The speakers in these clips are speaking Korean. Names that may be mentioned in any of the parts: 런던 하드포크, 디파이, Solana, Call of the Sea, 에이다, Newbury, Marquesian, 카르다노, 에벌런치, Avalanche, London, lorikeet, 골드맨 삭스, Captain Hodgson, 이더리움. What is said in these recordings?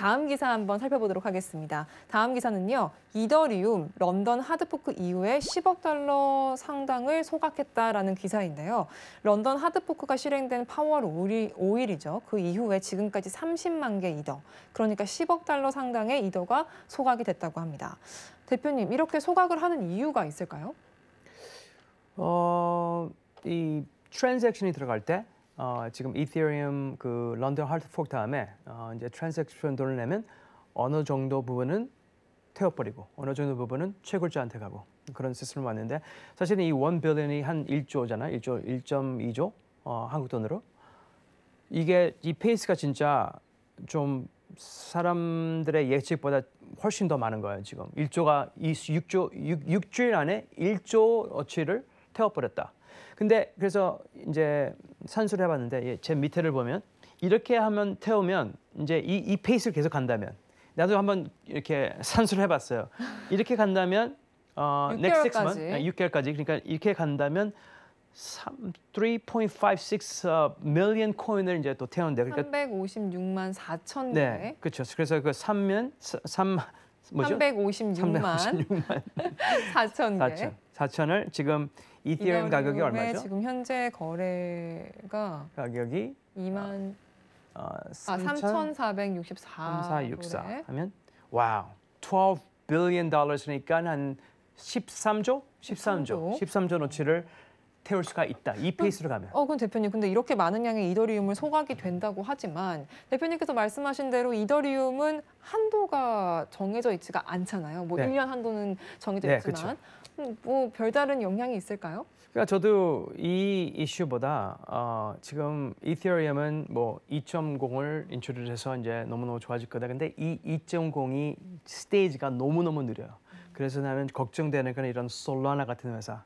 다음 기사 한번 살펴보도록 하겠습니다. 다음 기사는요. 이더리움 런던 하드포크 이후에 10억 달러 상당을 소각했다라는 기사인데요. 런던 하드포크가 실행된 8월 5일이죠. 그 이후에 지금까지 30만 개 이더, 그러니까 10억 달러 상당의 이더가 소각이 됐다고 합니다. 대표님, 이렇게 소각을 하는 이유가 있을까요? 이 트랜잭션이 들어갈 때 지금 이더리움 그 런던 하드포크 다음에 이제 트랜잭션 돈을 내면 어느 정도 부분은 태워버리고 어느 정도 부분은 채굴자한테 가고 그런 시스템을 왔는데, 사실은 이 1 billion이 한 1조잖아. 1조 1.2조 한국 돈으로. 이게 이 페이스가 진짜 좀 사람들의 예측보다 훨씬 더 많은 거예요. 지금 1조가 6주일 안에 1조 어치를 태워버렸다. 근데 그래서 이제 산수를 해봤는데 제 밑에를 보면 이렇게 하면 태우면 이제 이 페이스를 계속 간다면, 나도 한번 이렇게 산수를 해봤어요. 이렇게 간다면 6개월까지 그러니까 이렇게 간다면 3.56 million 코인을 이제 또 태운데, 그러니까 356만 4천 개. 네, 그렇죠. 그래서 그 356만 4천 개. 4천을 지금 이더리움 가격이 얼마죠? 지금 현재 거래가 가격이 3,464 하면 와우, 12 billion 달러니까 한 13조 어치를 태울 수가 있다. 이 페이스로 가면. 그럼 대표님, 근데 이렇게 많은 양의 이더리움을 소각이 된다고 하지만 대표님께서 말씀하신 대로 이더리움은 한도가 정해져 있지가 않잖아요. 뭐 1년 한도는 정해져 있지만 뭐 별다른 영향이 있을까요? 그러니까 저도 이 이슈보다 지금 이더리움은 뭐 2.0을 인트로듀스해서 이제 너무너무 좋아질 거다. 근데 이 2.0이 스테이지가 너무너무 느려요. 그래서 나는 걱정되는 그런 이런 솔라나 같은 회사,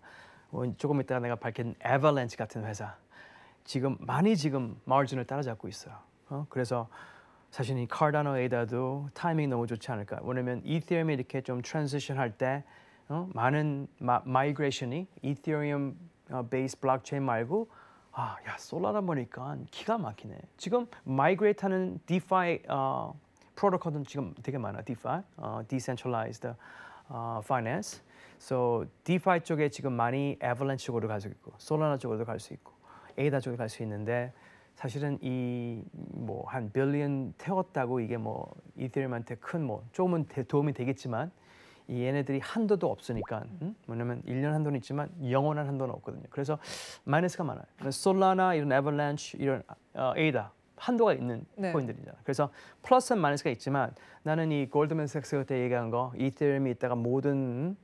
조금 이따가 내가 밝힌 에버랜치 같은 회사, 지금 많이 지금 마진을 따라잡고 있어요. 그래서 사실 이 카르다노 에다도 타이밍이 너무 좋지 않을까. 왜냐면 이더리움이 이렇게 좀 트랜지션 할 때 많은 마이그레이션이 이더리움 베이스 블록체인 말고 솔라나 보니까 기가 막히네. 지금 마이그레이트하는 디파이 프로토콜은 지금 되게 많아. 디파이, 디센트럴라이즈드 파이낸스. So 디파이 쪽에 지금 많이 에버랜치 쪽으로 갈 수 있고 솔라나 쪽으로도 갈 수 있고 에이다 쪽으로 갈 수 있는데, 사실은 이 뭐 한 빌리언 태웠다고 이게 뭐 이더리움한테 큰 뭐 조금은 도움이 되겠지만 이 얘네들이 한도도 없으니까, 뭐냐면 1년 한도는 있지만 영원한 한도는 없거든요. 그래서 마이너스가 많아요. 솔라나 이런 에버랜치 이런 에이다 한도가 있는 코인들이잖아요. 그래서 플러스 앤 마이너스가 있지만, 나는 이 골드맨 삭스 그때 얘기한 거 이더리움이 있다가 모든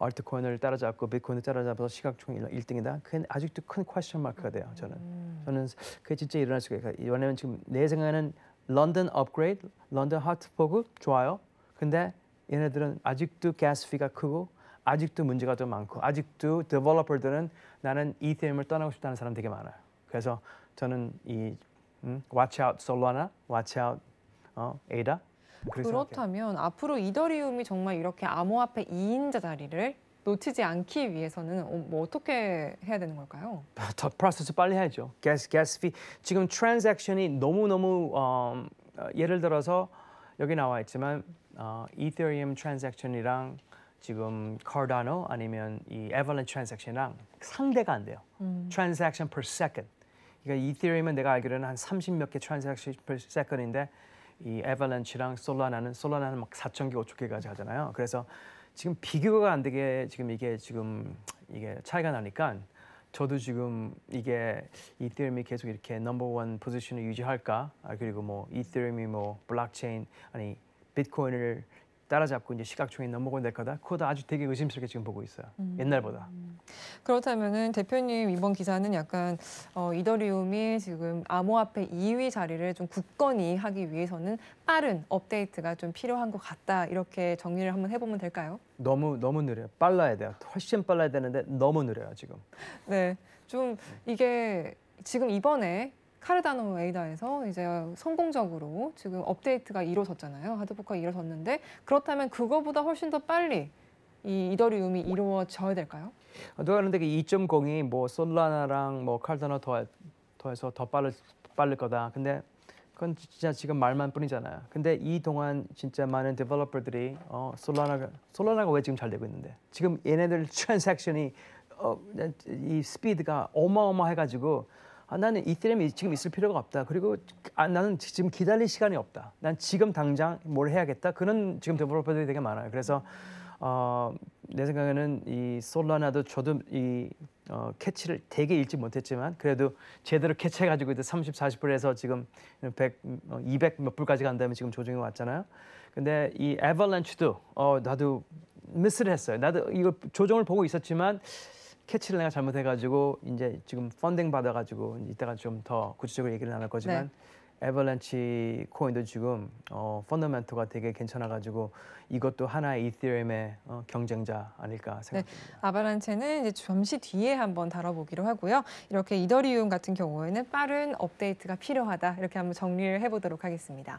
알트코인을 따라잡고 비트코인을 따라잡아서 시각총 1등이다. 그건 아직도 큰 퀘스천 마크가 돼요. 저는 그게 진짜 일어날 수가 있어요. 왜냐하면 지금 내 생각에는 런던 업그레이드, 런던 하드포크 좋아요. 근데 얘네들은 아직도 가스피가 크고 아직도 문제가 더 많고 아직도 디벨로퍼들은 나는 이더리움을 떠나고 싶다는 사람 되게 많아요. 그래서 저는 이 watch out 솔라나, watch out 에이다. 그렇다면 앞으로 이더리움이 정말 이렇게 암호화폐 2인자 자리를 놓치지 않기 위해서는 뭐 어떻게 해야 되는 걸까요? 더 프로세스 빨리 해야죠. 가스피 지금 트랜잭션이 너무너무 예를 들어서 여기 나와 있지만 이더리움 트랜잭션이랑 지금 카르다노 아니면 이 에버랜치 트랜잭션이랑 상대가 안 돼요. 트랜잭션 per second. 그러니까 이더리움은 내가 알기로는 한 30몇 개 트랜잭션 per second인데 이 에버랜치랑 솔라나는 막 4천 개, 5천 개까지 하잖아요. 그래서 지금 비교가 안 되게 지금 이게 차이가 나니까 저도 지금 이게 이더리움이 계속 이렇게 넘버원 포지션을 유지할까? 그리고 뭐 이더리움이 뭐 블록체인 아니 비트코인을 따라잡고 이제 시각총이 넘어가게 될 거다. 그것도 아주 되게 의심스럽게 지금 보고 있어요. 옛날보다. 그렇다면은 대표님, 이번 기사는 약간 이더리움이 지금 암호화폐 2위 자리를 좀 굳건히 하기 위해서는 빠른 업데이트가 좀 필요한 것 같다. 이렇게 정리를 한번 해보면 될까요? 너무 느려요. 빨라야 돼요. 훨씬 빨라야 되는데 너무 느려요 지금. 네, 좀 이게 지금 이번에 카르다노 에이다에서 이제 성공적으로 지금 업데이트가 이루어졌잖아요. 하드포크가 이루어졌는데, 그렇다면 그거보다 훨씬 더 빨리 이 이더리움이 이루어져야 될까요? 누가 그런데 2.0이 뭐 솔라나랑 뭐 카르다노 더해서 더 빠를 거다. 근데 그건 진짜 지금 말만 뿐이잖아요. 근데 이 동안 진짜 많은 디벨로퍼들이 솔라나가 왜 지금 잘 되고 있는데? 지금 얘네들 트랜잭션이 이 스피드가 어마어마해가지고 나는 이더리움이 지금 있을 필요가 없다. 그리고 나는 지금 기다릴 시간이 없다. 난 지금 당장 뭘 해야겠다. 그런 지금 디벨로퍼들이 되게 많아요. 그래서 내 생각에는 이 솔라나도 저도 이 캐치를 되게 일찍 못했지만 그래도 제대로 캐치해가지고 이제 30, 40불에서 지금 100, 200 몇 불까지 간 다음에 지금 조정이 왔잖아요. 근데 이 에벌런치도 나도 미스를 했어요. 나도 이걸 조정을 보고 있었지만 캐치를 내가 잘못해가지고 이제 지금 펀딩 받아가지고 이따가 좀 더 구체적으로 얘기를 나눌 거지만. 네. 에벌런치 코인도 지금 펀더멘토가 되게 괜찮아가지고 이것도 하나의 이더리움의 경쟁자 아닐까 생각합니다. 네, 아발란체는 이제 잠시 뒤에 한번 다뤄보기로 하고요. 이렇게 이더리움 같은 경우에는 빠른 업데이트가 필요하다 이렇게 한번 정리를 해보도록 하겠습니다.